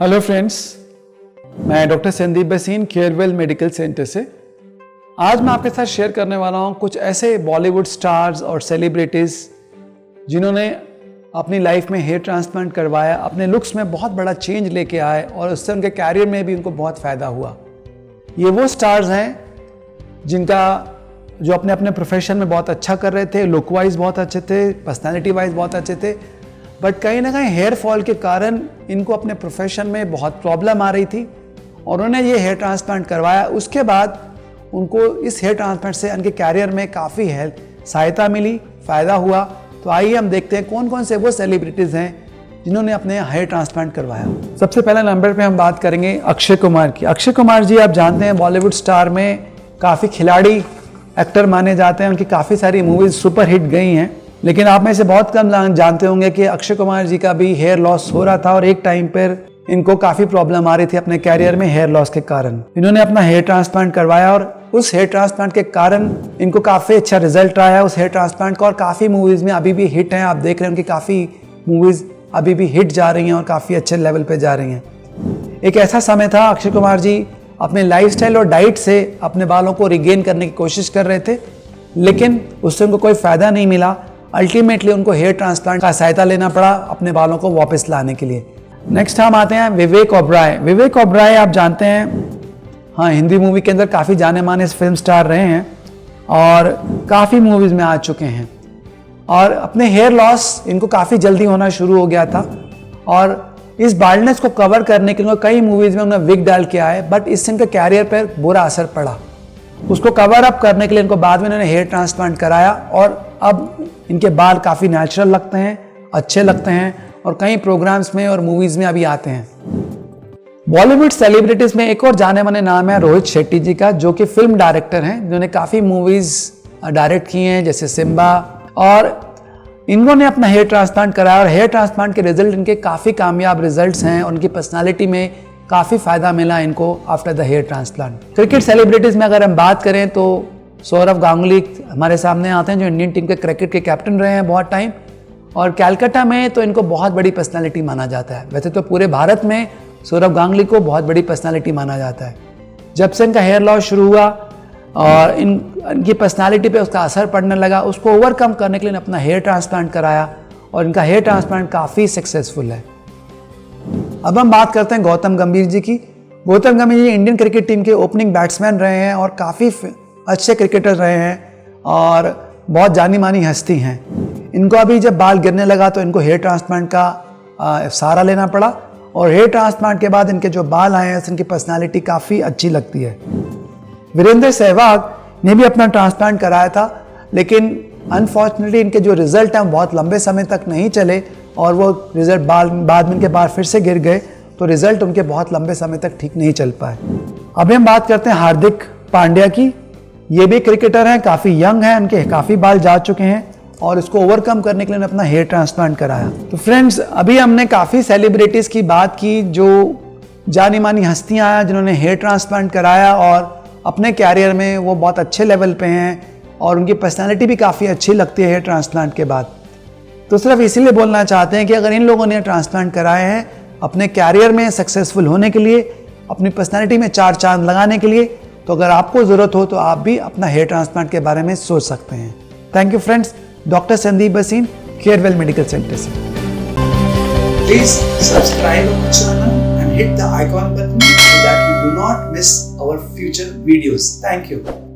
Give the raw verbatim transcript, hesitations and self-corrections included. Hello friends, मैं doctor Sandeep Bhasin Carewell medical centre से। आज मैं आपके साथ शेयर करने वाला हूं कुछ ऐसे बॉलीवुड स्टार्स और सेलिब्रिटीज़ जिन्होंने अपनी लाइफ में हेयर ट्रांसप्लांट करवाया, अपने लुक्स में बहुत बड़ा चेंज लेके आए और उससे उनके कैरियर में भी उनको बहुत फ़ायदा हुआ। ये वो स्टार्स हैं जिनका जो अपने अपने प्रोफेशन में बहुत अच्छा कर रहे थे, लुक वाइज बहुत अच्छे थे, पर्सनैलिटी वाइज बहुत अच्छे थे, बट कहीं ना कहीं हेयर फॉल के कारण इनको अपने प्रोफेशन में बहुत प्रॉब्लम आ रही थी और उन्होंने ये हेयर ट्रांसप्लांट करवाया। उसके बाद उनको इस हेयर ट्रांसप्लांट से उनके कैरियर में काफ़ी हेल्प सहायता मिली, फ़ायदा हुआ। तो आइए हम देखते हैं कौन कौन से वो सेलिब्रिटीज़ हैं जिन्होंने अपने हेयर ट्रांसप्लांट करवाया। सबसे पहले नंबर पे हम बात करेंगे अक्षय कुमार की। अक्षय कुमार जी आप जानते हैं बॉलीवुड स्टार में काफ़ी खिलाड़ी एक्टर माने जाते हैं, उनकी काफ़ी सारी मूवीज़ सुपर हिट गई हैं, लेकिन आप में से बहुत कम जानते होंगे कि अक्षय कुमार जी का भी हेयर लॉस हो रहा था और एक टाइम पर इनको काफ़ी प्रॉब्लम आ रही थी अपने कैरियर में हेयर लॉस के कारण। इन्होंने अपना हेयर ट्रांसप्लांट करवाया और उस हेयर ट्रांसप्लांट के कारण इनको काफ़ी अच्छा रिजल्ट आया उस हेयर ट्रांसप्लांट का और काफ़ी मूवीज़ में अभी भी हिट हैं। आप देख रहे हैं उनकी काफ़ी मूवीज़ अभी भी हिट जा रही हैं और काफ़ी अच्छे लेवल पर जा रही हैं। एक ऐसा समय था अक्षय कुमार जी अपने लाइफस्टाइल और डाइट से अपने बालों को रिगेन करने की कोशिश कर रहे थे, लेकिन उससे उनको कोई फ़ायदा नहीं मिला। अल्टीमेटली उनको हेयर ट्रांसप्लांट का सहायता लेना पड़ा अपने बालों को वापस लाने के लिए। नेक्स्ट हम आते हैं विवेक ओबराय। विवेक ओबराय आप जानते हैं, हाँ, हिंदी मूवी के अंदर काफ़ी जाने माने फिल्म स्टार रहे हैं और काफ़ी मूवीज़ में आ चुके हैं और अपने हेयर लॉस इनको काफ़ी जल्दी होना शुरू हो गया था और इस बाल्डनेस को कवर करने के लिए कई मूवीज़ में उन्होंने विग डाल के आए, बट इससे इनके कैरियर पर बुरा असर पड़ा। उसको कवर अप करने के लिए इनको बाद में इन्होंने हेयर ट्रांसप्लांट कराया और अब इनके बाल काफ़ी नेचुरल लगते हैं, अच्छे लगते हैं और कई प्रोग्राम्स में और मूवीज़ में अभी आते हैं। बॉलीवुड सेलिब्रिटीज़ में एक और जाने माने नाम है रोहित शेट्टी जी का, जो कि फिल्म डायरेक्टर हैं, जिन्होंने काफ़ी मूवीज़ डायरेक्ट की हैं जैसे सिम्बा, और इन्होंने अपना हेयर ट्रांसप्लांट कराया और हेयर ट्रांसप्लांट के रिजल्ट इनके काफ़ी कामयाब रिजल्ट्स हैं। उनकी पर्सनालिटी में काफ़ी फ़ायदा मिला इनको after the hair transplant. Cricket celebrities में अगर हम बात करें तो सौरभ गांगुली हमारे सामने आते हैं, जो इंडियन टीम के क्रिकेट के कैप्टन रहे हैं बहुत टाइम, और कैलकाटा में तो इनको बहुत बड़ी पर्सनालिटी माना जाता है। वैसे तो पूरे भारत में सौरभ गांगुली को बहुत बड़ी पर्सनालिटी माना जाता है। जब से इनका हेयर लॉस शुरू हुआ और इन इनकी पर्सनालिटी पे उसका असर पड़ने लगा, उसको ओवरकम करने के लिए अपना हेयर ट्रांसप्लांट कराया और इनका हेयर ट्रांसप्लांट काफ़ी सक्सेसफुल है। अब हम बात करते हैं गौतम गंभीर जी की। Gautam Gambhir ji Indian cricket team के ओपनिंग बैट्समैन रहे हैं और काफ़ी अच्छे क्रिकेटर रहे हैं और बहुत जानी मानी हस्ती हैं। इनको अभी जब बाल गिरने लगा तो इनको हेयर ट्रांसप्लांट का सहारा लेना पड़ा और हेयर ट्रांसप्लांट के बाद इनके जो बाल आए हैं उसकी पर्सनालिटी काफ़ी अच्छी लगती है। वीरेंद्र सहवाग ने भी अपना ट्रांसप्लांट कराया था, लेकिन अनफॉर्चुनेटली इनके जो रिज़ल्ट हैं बहुत लंबे समय तक नहीं चले और वो रिज़ल्ट बाद बाद में इनके बाल फिर से गिर गए, तो रिज़ल्ट उनके बहुत लंबे समय तक ठीक नहीं चल पाए। अभी हम बात करते हैं हार्दिक पांड्या की। ये भी क्रिकेटर हैं, काफ़ी यंग हैं, उनके काफ़ी बाल जा चुके हैं और इसको ओवरकम करने के लिए अपना हेयर ट्रांसप्लांट कराया। तो फ्रेंड्स, अभी हमने काफ़ी सेलिब्रिटीज़ की बात की जो जानी मानी हस्तियाँ हैं जिन्होंने हेयर ट्रांसप्लांट कराया और अपने कैरियर में वो बहुत अच्छे लेवल पे हैं और उनकी पर्सनालिटी भी काफ़ी अच्छी लगती है हेयर ट्रांसप्लांट के बाद। तो सिर्फ इसीलिए बोलना चाहते हैं कि अगर इन लोगों ने ट्रांसप्लांट कराए हैं अपने कैरियर में सक्सेसफुल होने के लिए, अपनी पर्सनालिटी में चार चांद लगाने के लिए, तो अगर आपको ज़रूरत हो तो आप भी अपना हेयर ट्रांसप्लांट के बारे में सोच सकते हैं। Thank you friends, doctor Sandeep Bhasin, Carewell medical centre से। Please subscribe our channel and hit the icon button so that you do not miss our future videos. Thank you.